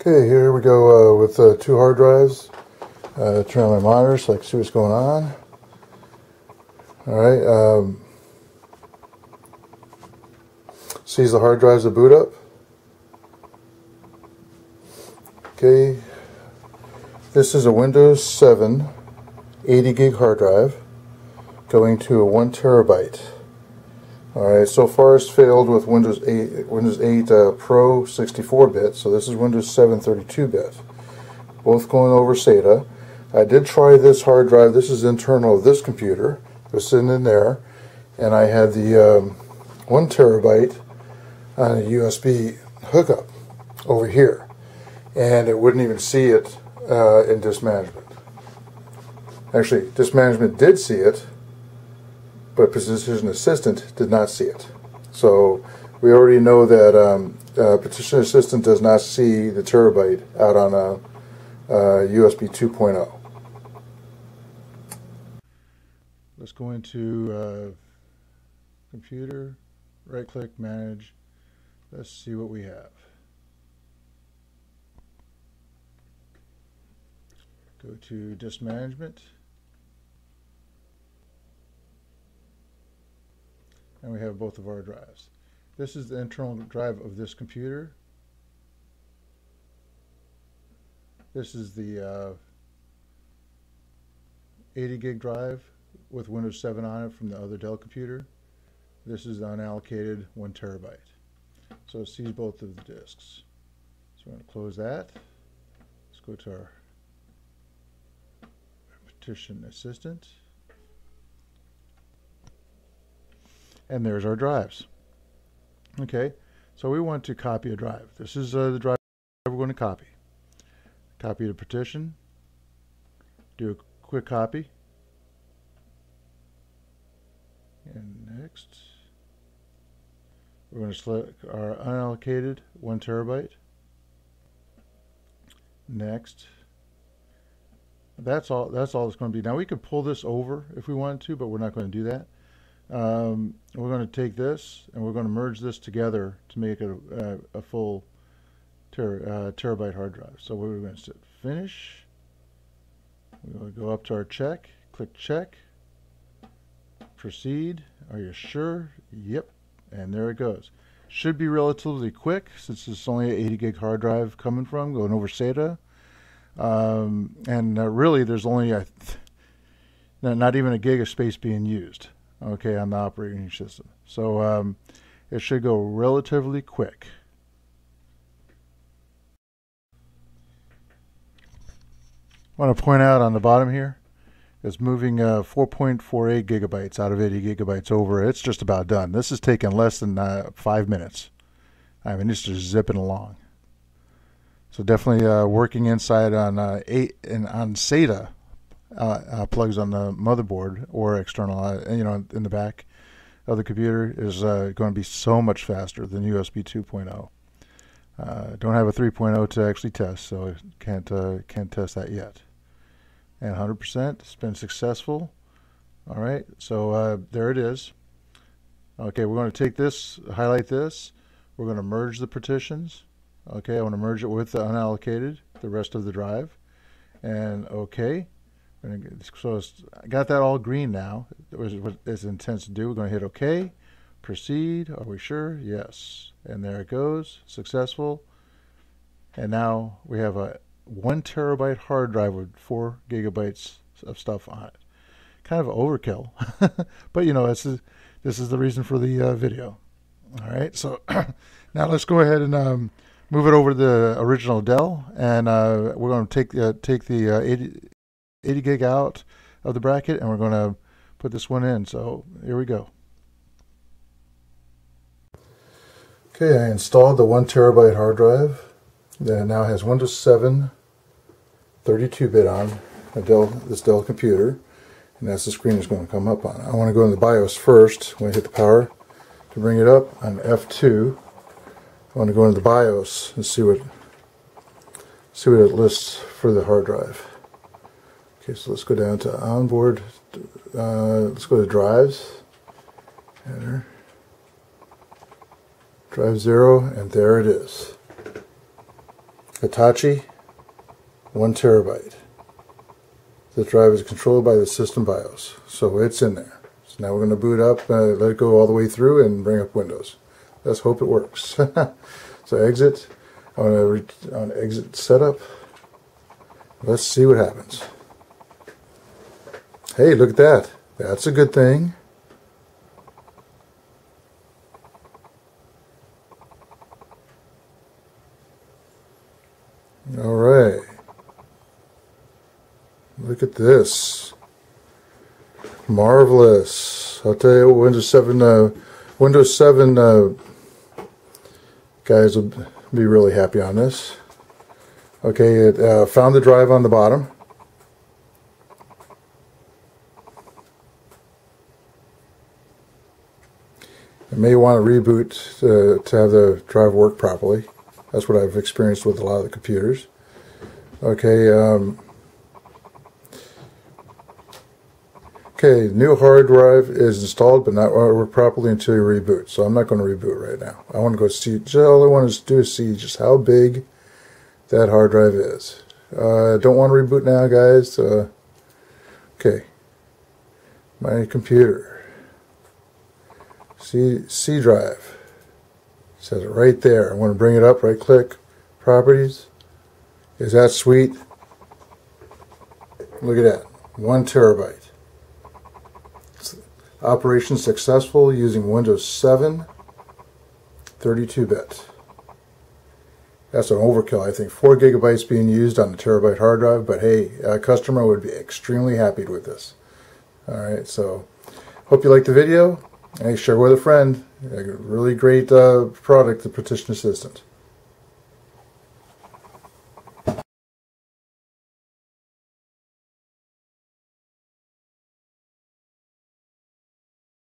Okay, here we go with two hard drives. Turn on my monitor so I can see what's going on. Alright, sees the hard drives to boot up. Okay, this is a Windows 7 80 gig hard drive going to a 1 terabyte. Alright, so far it's failed with Windows 8 Pro 64-bit, so this is Windows 7 32-bit. Both going over SATA. I did try this hard drive. This is internal of this computer. It was sitting in there, and I had the 1 terabyte on a USB hookup over here, and it wouldn't even see it in disk management. Actually, disk management did see it, but Partition Assistant did not see it. So we already know that Partition Assistant does not see the terabyte out on a USB 2.0. Let's go into computer, right click, manage. Let's see what we have. Go to disk management. And we have both of our drives. This is the internal drive of this computer. This is the 80 gig drive with Windows 7 on it from the other Dell computer. This is the unallocated 1 terabyte. So it sees both of the disks. So we're going to close that. Let's go to our Partition Assistant. And there's our drives. Okay, so we want to copy a drive. This is the drive we're going to copy. Copy the partition. Do a quick copy. And next, we're going to select our unallocated 1 terabyte. Next. That's all it's going to be. Now we could pull this over if we wanted to, but we're not going to do that. We're going to take this and we're going to merge this together to make it a full terabyte hard drive. So we're going to finish. We're going to go up to our check, click check, proceed. Are you sure? Yep. And there it goes. Should be relatively quick since it's only an 80 gig hard drive coming from, going over SATA. Really there's only not even a gig of space being used. Okay, on the operating system. So it should go relatively quick. I want to point out on the bottom here, it's moving 4.48 gigabytes out of 80 gigabytes over. It's just about done. This is taking less than 5 minutes. I mean, it's just zipping along. So definitely working inside on SATA. Plugs on the motherboard or external, in the back of the computer is going to be so much faster than USB 2.0. Don't have a 3.0 to actually test, so can't test that yet. And 100%, it's been successful. All right, so there it is. Okay, we're going to take this, highlight this. We're going to merge the partitions. Okay, I want to merge it with the unallocated, the rest of the drive, and okay. So it's got that all green now. It was what it's intends to do. We're going to hit OK, proceed. Are we sure? Yes. And there it goes. Successful. And now we have a 1 terabyte hard drive with 4 gigabytes of stuff on it. Kind of overkill, but you know, this is the reason for the video. All right. So now let's go ahead and move it over to the original Dell, and we're going to take the 80 gig out of the bracket, and we're going to put this one in. So here we go. Okay, I installed the 1 terabyte hard drive that now has Windows 7 32-bit on this Dell computer, and that's the screen it's going to come up on. I want to go in the BIOS first. I'm going to hit the power to bring it up on F2. I want to go into the BIOS and see what it lists for the hard drive. Okay, so let's go down to onboard, let's go to drives, enter, drive 0, and there it is. Hitachi, 1 terabyte. The drive is controlled by the system BIOS, so it's in there. So now we're going to boot up, let it go all the way through and bring up Windows. Let's hope it works. So exit, I'm going to exit setup. Let's see what happens. Hey, look at that. That's a good thing. All right. Look at this. Marvelous. I'll tell you what, Windows 7 guys will be really happy on this. Okay, it found the drive on the bottom. You may want to reboot to have the drive work properly. That's what I've experienced with a lot of the computers. Okay, okay, new hard drive is installed but not work properly until you reboot. So I'm not going to reboot right now. I want to go see, all I want to do is see just how big that hard drive is. Don't want to reboot now, guys. Okay, my computer, C drive, it says it right there. I want to bring it up. Right click, properties. Is that sweet? Look at that, 1 terabyte. Operation successful using Windows 7 32-bit. That's an overkill, I think. 4 gigabytes being used on a terabyte hard drive, but hey, a customer would be extremely happy with this. Alright, so hope you liked the video. Hey, share with a friend. A really great product, the Partition Assistant.